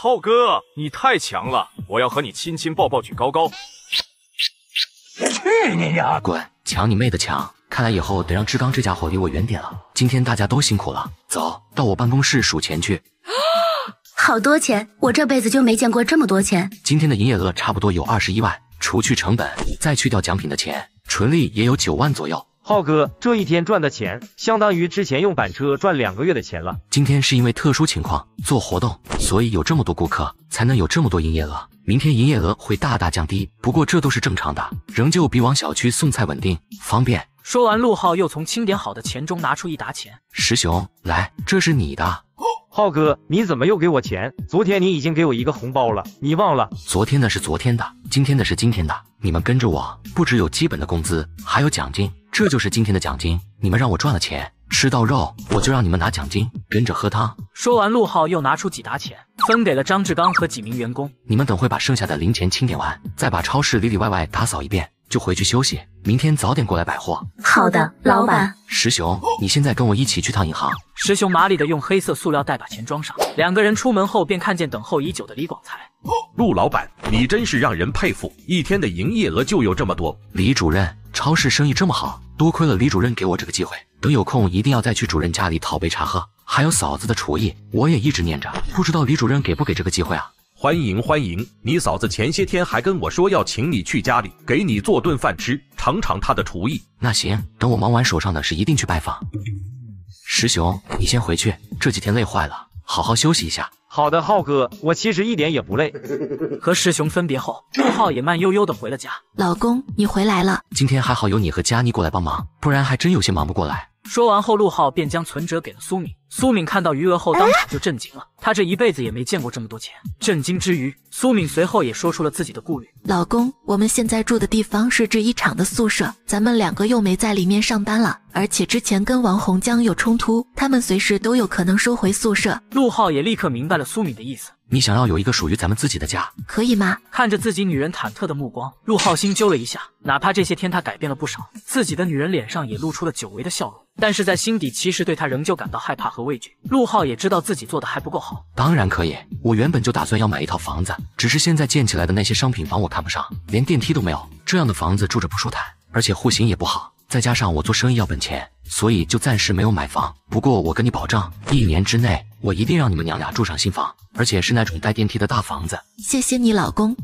浩哥，你太强了，我要和你亲亲抱抱举高高。去你的！滚！抢你妹的抢！看来以后得让志刚这家伙离我远点了。今天大家都辛苦了，走到我办公室数钱去。好多钱，我这辈子就没见过这么多钱。今天的营业额差不多有21万，除去成本，再去掉奖品的钱，纯利也有9万左右。 浩哥这一天赚的钱，相当于之前用板车赚2个月的钱了。今天是因为特殊情况做活动，所以有这么多顾客，才能有这么多营业额。明天营业额会大大降低，不过这都是正常的，仍旧比往小区送菜稳定方便。说完，陆浩又从清点好的钱中拿出1沓钱。石雄，来，这是你的。 浩哥，你怎么又给我钱？昨天你已经给我1个红包了，你忘了？昨天的是昨天的，今天的是今天的。你们跟着我，不只有基本的工资，还有奖金，这就是今天的奖金。你们让我赚了钱，吃到肉，我就让你们拿奖金，跟着喝汤。说完，陆浩又拿出1沓钱，分给了张志刚和几名员工。你们等会把剩下的零钱清点完，再把超市里里外外打扫一遍，就回去休息。明天早点过来百货。好的，老板。 石雄，你现在跟我一起去趟银行。石雄麻利的用黑色塑料袋把钱装上，2个人出门后便看见等候已久的李广才。陆老板，你真是让人佩服，一天的营业额就有这么多。李主任，超市生意这么好，多亏了李主任给我这个机会。等有空一定要再去主任家里讨杯茶喝。还有嫂子的厨艺，我也一直念着，不知道李主任给不给这个机会啊？ 欢迎欢迎！你嫂子前些天还跟我说要请你去家里给你做顿饭吃，尝尝她的厨艺。那行，等我忙完手上的事一定去拜访。石雄，你先回去，这几天累坏了，好好休息一下。好的，浩哥，我其实一点也不累。和石雄分别后，陆浩也慢悠悠的回了家。老公，你回来了。今天还好有你和佳妮过来帮忙，不然还真有些忙不过来。 说完后，陆浩便将存折给了苏敏。苏敏看到余额后，当场就震惊了。她这一辈子也没见过这么多钱。震惊之余，苏敏随后也说出了自己的顾虑：“老公，我们现在住的地方是制衣厂的宿舍，咱们2个又没在里面上班了，而且之前跟王洪江有冲突，他们随时都有可能收回宿舍。”陆浩也立刻明白了苏敏的意思。 你想要有一个属于咱们自己的家，可以吗？看着自己女人忐忑的目光，陆浩心揪了一下。哪怕这些天他改变了不少，自己的女人脸上也露出了久违的笑容，但是在心底其实对他仍旧感到害怕和畏惧。陆浩也知道自己做的还不够好。当然可以，我原本就打算要买一套房子，只是现在建起来的那些商品房我看不上，连电梯都没有，这样的房子住着不舒坦，而且户型也不好。 再加上我做生意要本钱，所以就暂时没有买房。不过我跟你保证，1年之内我一定让你们娘俩住上新房，而且是那种带电梯的大房子。谢谢你，老公。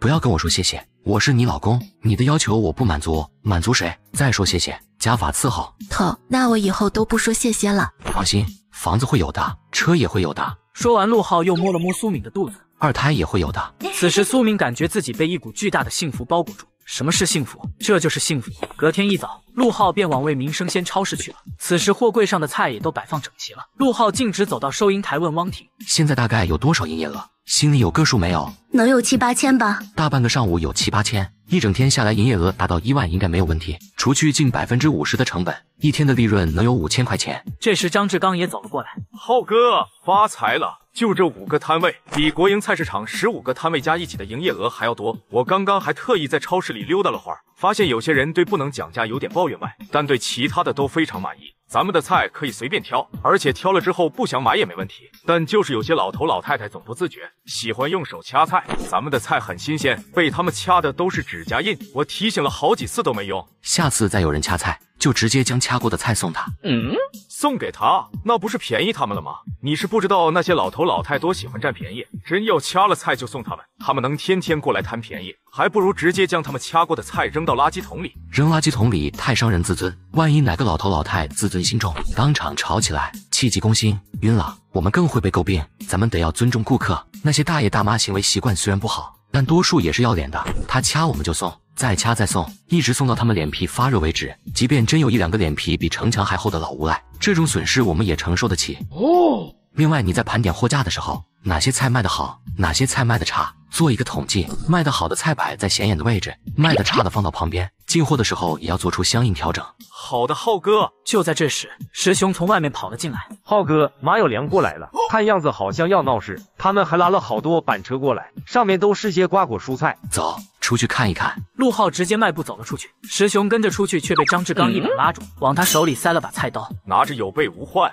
不要跟我说谢谢，我是你老公，你的要求我不满足，满足谁？再说谢谢，家法伺候。好，那我以后都不说谢谢了。放心，房子会有的，车也会有的。说完，陆浩又摸了摸苏敏的肚子，2胎也会有的。此时，苏敏感觉自己被一股巨大的幸福包裹住。 什么是幸福？这就是幸福。隔天一早，陆浩便往为民生鲜超市去了。此时货柜上的菜也都摆放整齐了。陆浩径直走到收银台，问汪婷：“现在大概有多少营业额？心里有个数没有？能有7、8千吧。大半个上午有7、8千，一整天下来，营业额达到1万应该没有问题。除去近50%的成本，一天的利润能有5000块钱。”这时张志刚也走了过来：“浩哥，发财了！ 就这5个摊位，比国营菜市场15个摊位加一起的营业额还要多。我刚刚还特意在超市里溜达了会儿，发现有些人对不能讲价有点抱怨外，但对其他的都非常满意。咱们的菜可以随便挑，而且挑了之后不想买也没问题。但就是有些老头老太太总不自觉，喜欢用手掐菜。咱们的菜很新鲜，被他们掐的都是指甲印。我提醒了好几次都没用，下次再有人掐菜， 就直接将掐过的菜送他。嗯，送给他，那不是便宜他们了吗？你是不知道那些老头老太多喜欢占便宜，真要掐了菜就送他们，他们能天天过来贪便宜，还不如直接将他们掐过的菜扔到垃圾桶里。扔垃圾桶里太伤人自尊，万一哪个老头老太自尊心重，当场吵起来，气急攻心，晕了，我们更会被诟病。咱们得要尊重顾客，那些大爷大妈行为习惯虽然不好，但多数也是要脸的，他掐我们就送。 再掐再送，一直送到他们脸皮发热为止。即便真有1、2个脸皮比城墙还厚的老无赖，这种损失我们也承受得起。哦。另外，你在盘点货架的时候，哪些菜卖得好，哪些菜卖得差，做一个统计。卖得好的菜摆在显眼的位置，卖得差的放到旁边。进货的时候也要做出相应调整。好的，浩哥。就在这时，石雄从外面跑了进来。浩哥，马有良过来了，看样子好像要闹事。他们还拉了好多板车过来，上面都是些瓜果蔬菜。走。 出去看一看，陆浩直接迈步走了出去。石雄跟着出去，却被张志刚一把拉住，往他手里塞了把菜刀。拿着有备无患。